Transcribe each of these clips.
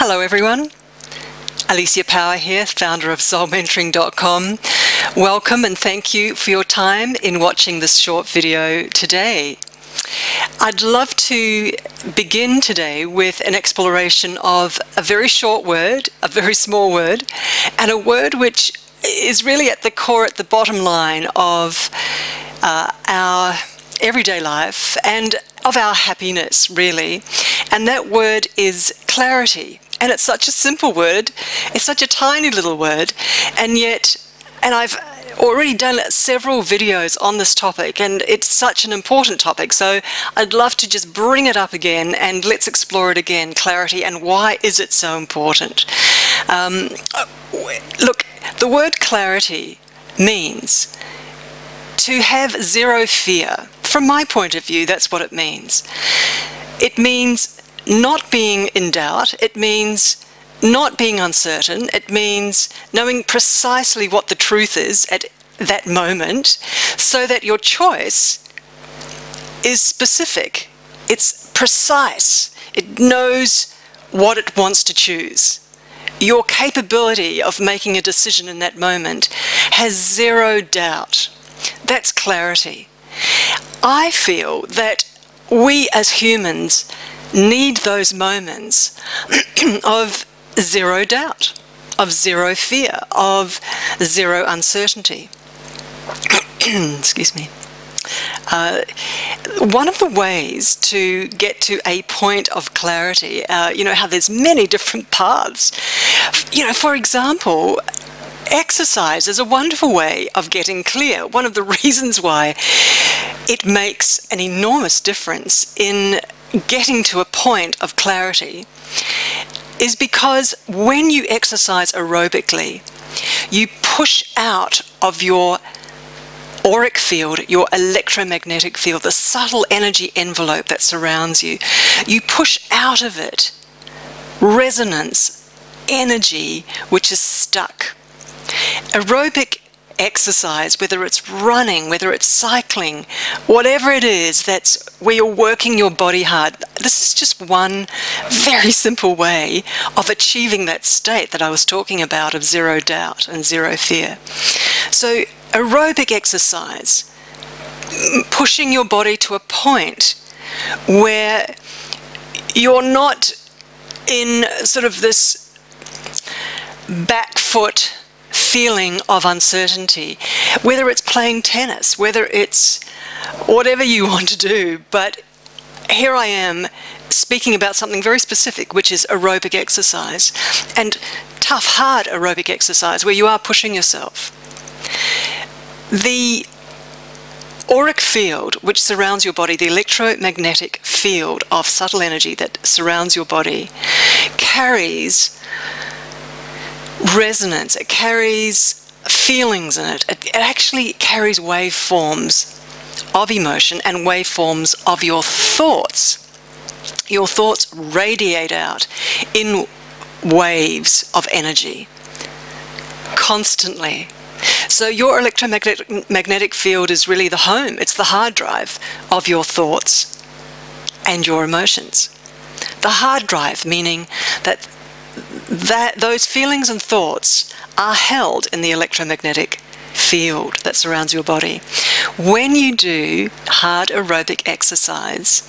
Hello everyone, Alicia Power here, founder of SoulMentoring.com. Welcome and thank you for your time in watching this short video today. I'd love to begin today with an exploration of a very short word, a very small word, and a word which is really at the core, at the bottom line of our everyday life and of our happiness, really. And that word is clarity. And it's such a simple word, it's such a tiny little word, and yet, and I've already done several videos on this topic, and it's such an important topic, so I'd love to just bring it up again and let's explore it again, clarity, and why is it so important? Look, the word clarity means to have zero fear. From my point of view, that's what it means. It means not being in doubt, it means not being uncertain, it means knowing precisely what the truth is at that moment so that your choice is specific, it's precise, it knows what it wants to choose. Your capability of making a decision in that moment has zero doubt. That's clarity. I feel that we as humans need those moments of zero doubt, of zero fear, of zero uncertainty. Excuse me. One of the ways to get to a point of clarity, you know how there's many different paths. You know, for example, exercise is a wonderful way of getting clear. One of the reasons why it makes an enormous difference in getting to a point of clarity is because when you exercise aerobically, you push out of your auric field, your electromagnetic field, the subtle energy envelope that surrounds you. You push out of it resonance, energy which is stuck. Aerobic exercise, whether it's running, whether it's cycling, whatever it is that's where you're working your body hard, this is just one very simple way of achieving that state that I was talking about of zero doubt and zero fear. So aerobic exercise, pushing your body to a point where you're not in sort of this back foot feeling of uncertainty, whether it's playing tennis, whether it's whatever you want to do. But here I am speaking about something very specific, which is aerobic exercise, and tough, hard aerobic exercise where you are pushing yourself. The auric field which surrounds your body, the electromagnetic field of subtle energy that surrounds your body, carries resonance, it carries feelings in it. It actually carries waveforms of emotion and waveforms of your thoughts. Your thoughts radiate out in waves of energy constantly. So your electromagnetic field is really the home, it's the hard drive of your thoughts and your emotions. The hard drive meaning that those feelings and thoughts are held in the electromagnetic field that surrounds your body. When you do hard aerobic exercise,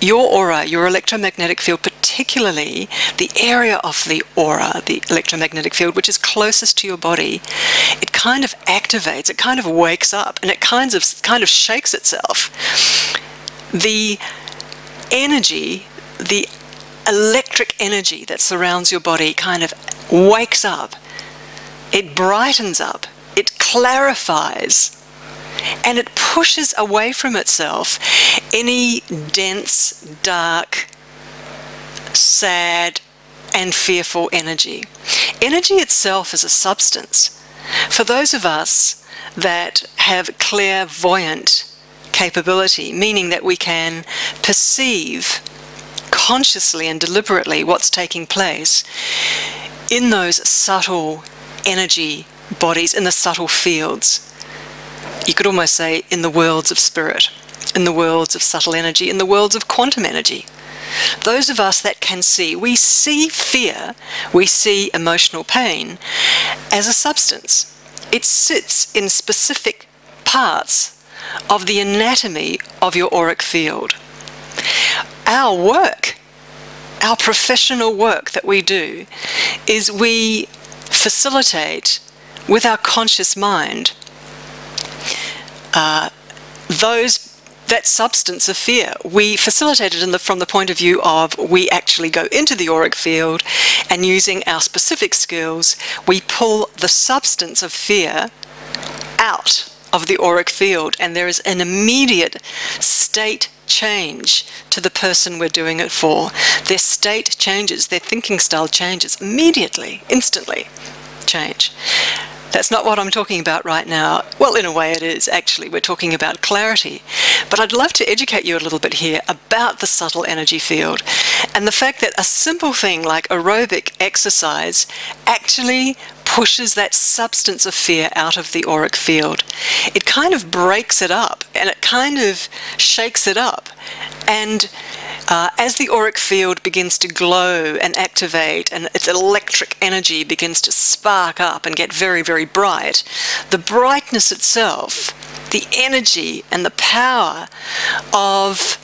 your aura, your electromagnetic field, particularly the area of the aura, the electromagnetic field, which is closest to your body, it kind of activates, it kind of wakes up, and it kind of shakes itself. The energy, the electric energy that surrounds your body kind of wakes up, it brightens up, it clarifies, and it pushes away from itself any dense, dark, sad, and fearful energy. Energy itself is a substance. For those of us that have clairvoyant capability, meaning that we can perceive consciously and deliberately what's taking place in those subtle energy bodies, in the subtle fields. You could almost say in the worlds of spirit, in the worlds of subtle energy, in the worlds of quantum energy. Those of us that can see, we see fear, we see emotional pain as a substance. It sits in specific parts of the anatomy of your auric field. Our work, our professional work that we do, is we facilitate with our conscious mind that substance of fear. We facilitate it from the point of view of we actually go into the auric field and using our specific skills, we pull the substance of fear out of the auric field, and there is an immediate state change to the person we're doing it for. Their state changes, their thinking style changes immediately, instantly change. That's not what I'm talking about right now. Well, in a way it is, actually. We're talking about clarity. But I'd love to educate you a little bit here about the subtle energy field and the fact that a simple thing like aerobic exercise actually pushes that substance of fear out of the auric field. It kind of breaks it up and it kind of shakes it up. And as the auric field begins to glow and activate and its electric energy begins to spark up and get very, very bright, the brightness itself, the energy and the power of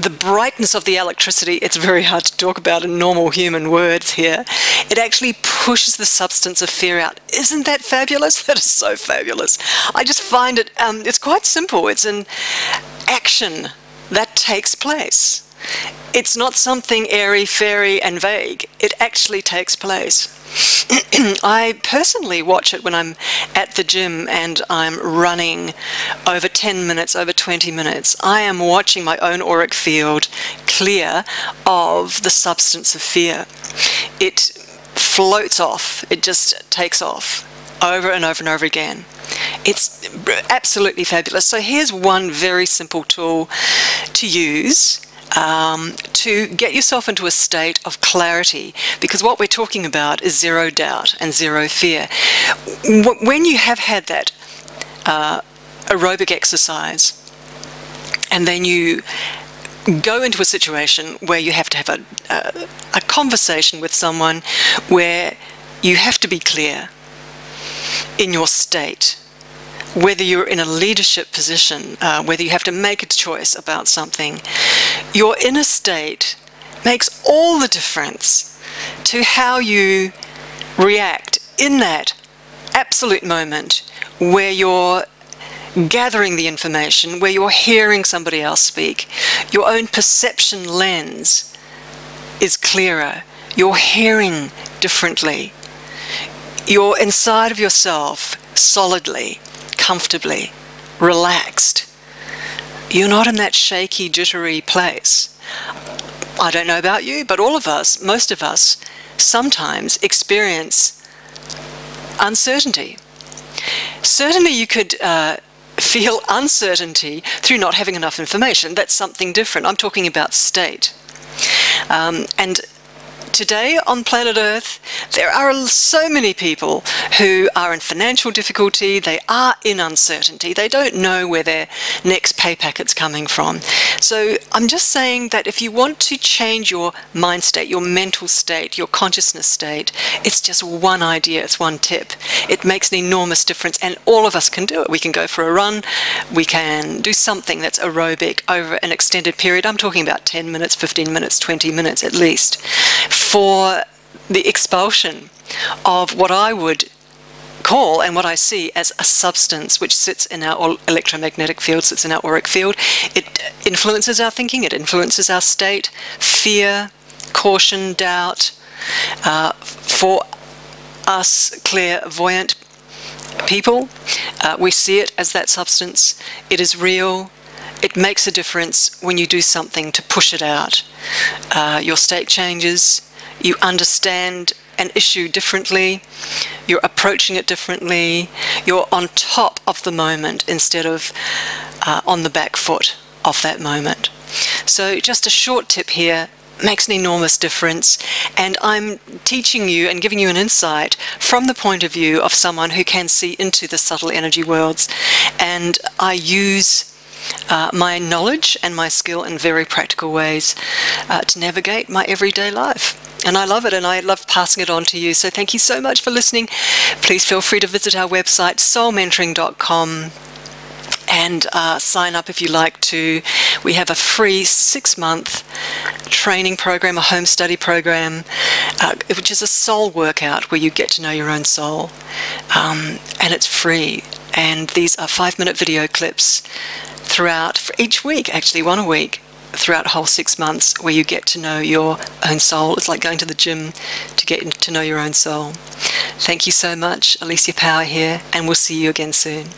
the brightness of the electricity, it's very hard to talk about in normal human words here. It actually pushes the substance of fear out. Isn't that fabulous? That is so fabulous. I just find it, it's quite simple. It's an action that takes place. It's not something airy, fairy, and vague. It actually takes place. I personally watch it when I'm at the gym and I'm running over 10 minutes, over 20 minutes. I am watching my own auric field clear of the substance of fear. It floats off. It just takes off over and over and over again. It's absolutely fabulous. So here's one very simple tool to use to get yourself into a state of clarity, because what we're talking about is zero doubt and zero fear. When you have had that aerobic exercise and then you go into a situation where you have to have a conversation with someone where you have to be clear in your state, whether you're in a leadership position, whether you have to make a choice about something, your inner state makes all the difference to how you react in that absolute moment where you're gathering the information, where you're hearing somebody else speak. Your own perception lens is clearer. You're hearing differently. You're inside of yourself solidly, comfortably, relaxed. You're not in that shaky, jittery place. I don't know about you, but all of us, most of us, sometimes experience uncertainty. Certainly you could feel uncertainty through not having enough information. That's something different. I'm talking about state. And today on planet Earth, there are so many people who are in financial difficulty, they are in uncertainty, they don't know where their next pay packet's coming from. So I'm just saying that if you want to change your mind state, your mental state, your consciousness state, it's just one idea, it's one tip. It makes an enormous difference and all of us can do it. We can go for a run, we can do something that's aerobic over an extended period. I'm talking about 10 minutes, 15 minutes, 20 minutes at least, for the expulsion of what I would call and what I see as a substance which sits in our electromagnetic field, sits in our auric field. It influences our thinking, it influences our state, fear, caution, doubt. For us clairvoyant people, we see it as that substance. It is real. It makes a difference when you do something to push it out. Your state changes. You understand an issue differently, you're approaching it differently, you're on top of the moment instead of on the back foot of that moment. So just a short tip here, makes an enormous difference, and I'm teaching you and giving you an insight from the point of view of someone who can see into the subtle energy worlds, and I use my knowledge and my skill in very practical ways to navigate my everyday life. And I love it, and I love passing it on to you. So thank you so much for listening. Please feel free to visit our website, SoulMentoring.com, and sign up if you like to. We have a free 6-month training program, a home study program, which is a soul workout where you get to know your own soul, and it's free. And these are 5-minute video clips throughout, for each week, actually one a week, throughout the whole 6 months, where you get to know your own soul. It's like going to the gym to get to know your own soul. Thank you so much. Alicia Power here, and we'll see you again soon.